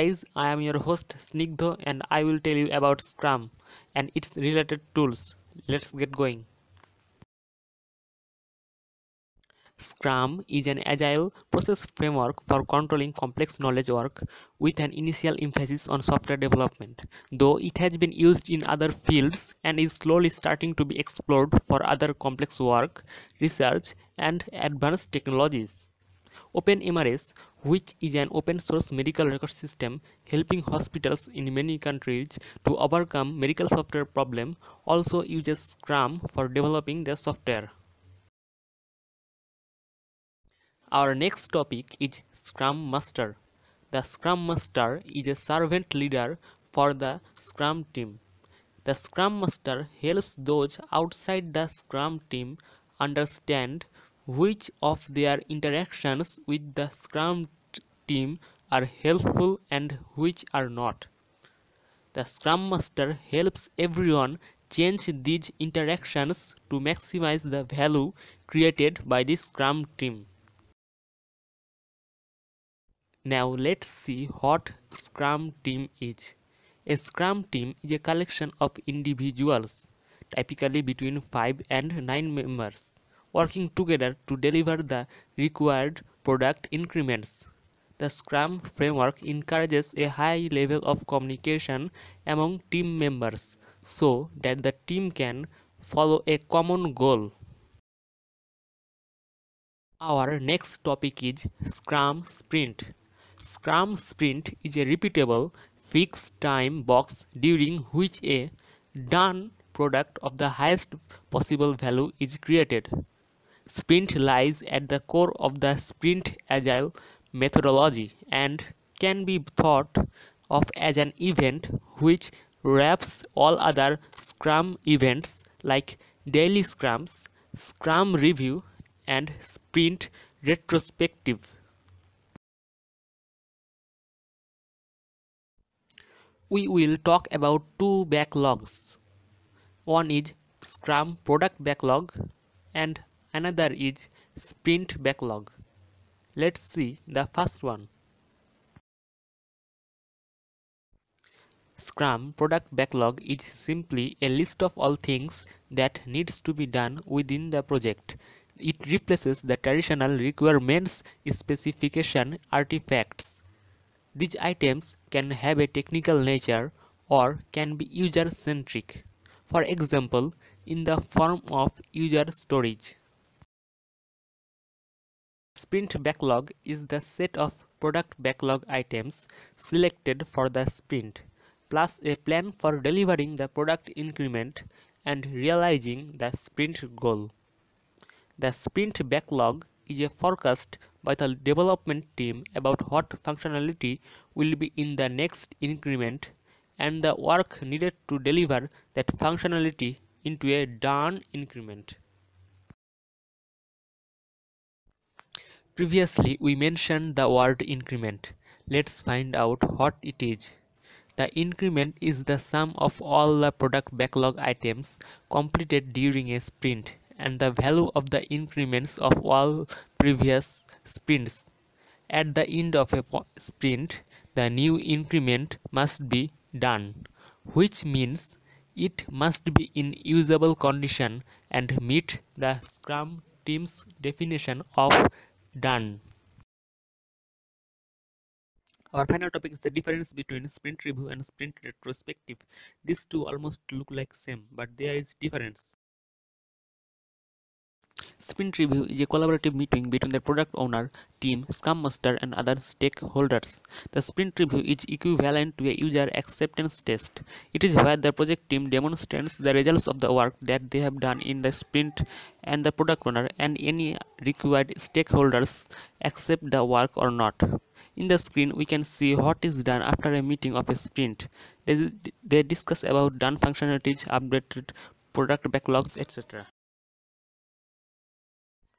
guys, I am your host Snigdho and I will tell you about Scrum and its related tools. Let's get going. Scrum is an agile process framework for controlling complex knowledge work with an initial emphasis on software development, though it has been used in other fields and is slowly starting to be explored for other complex work, research and advanced technologies. OpenMRS, which is an open-source medical record system helping hospitals in many countries to overcome medical software problems, also uses Scrum for developing their software. Our next topic is Scrum Master. The Scrum Master is a servant leader for the Scrum Team. The Scrum Master helps those outside the Scrum Team understand which of their interactions with the Scrum Team are helpful and which are not. The Scrum Master helps everyone change these interactions to maximize the value created by the Scrum Team. Now let's see what Scrum Team is. A Scrum Team is a collection of individuals, typically between 5 and 9 members, working together to deliver the required product increments. The Scrum framework encourages a high level of communication among team members so that the team can follow a common goal. Our next topic is Scrum Sprint. Scrum Sprint is a repeatable fixed time box during which a done product of the highest possible value is created. Sprint lies at the core of the Sprint Agile methodology and can be thought of as an event which wraps all other Scrum events like daily Scrums, Scrum Review, and Sprint Retrospective. We will talk about two backlogs. One is Scrum Product Backlog and another is Sprint Backlog. Let's see the first one. Scrum Product Backlog is simply a list of all things that needs to be done within the project. It replaces the traditional requirements specification artifacts. These items can have a technical nature or can be user-centric, for example, in the form of user stories. Sprint Backlog is the set of product backlog items selected for the sprint, plus a plan for delivering the product increment and realizing the sprint goal. The Sprint Backlog is a forecast by the development team about what functionality will be in the next increment and the work needed to deliver that functionality into a done increment. Previously, we mentioned the word increment. Let's find out what it is. The increment is the sum of all the product backlog items completed during a sprint and the value of the increments of all previous sprints. At the end of a sprint, the new increment must be done, which means it must be in usable condition and meet the Scrum Team's definition of done. Our final topic is the difference between Sprint Review and Sprint Retrospective. These two almost look like same, but there is difference. Sprint Review is a collaborative meeting between the product owner, team, Scrum Master and other stakeholders. The Sprint Review is equivalent to a user acceptance test. It is where the project team demonstrates the results of the work that they have done in the sprint and the product owner and any required stakeholders accept the work or not. In the screen, we can see what is done after a meeting of a sprint. They discuss about done functionalities, updated product backlogs, etc.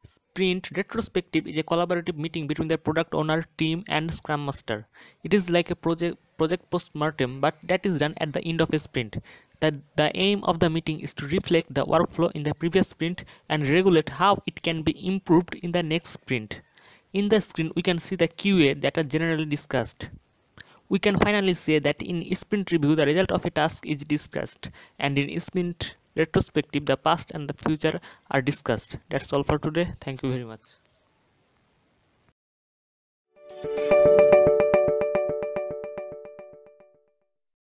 Sprint Retrospective is a collaborative meeting between the product owner, team and Scrum Master. It is like a project postmortem, but that is done at the end of a sprint. The aim of the meeting is to reflect the workflow in the previous sprint and regulate how it can be improved in the next sprint. In the screen, we can see the QA that are generally discussed. we can finally say that in Sprint Review the result of a task is discussed, and in Sprint Retrospective the past and the future are discussed. That's all for today. Thank you very much.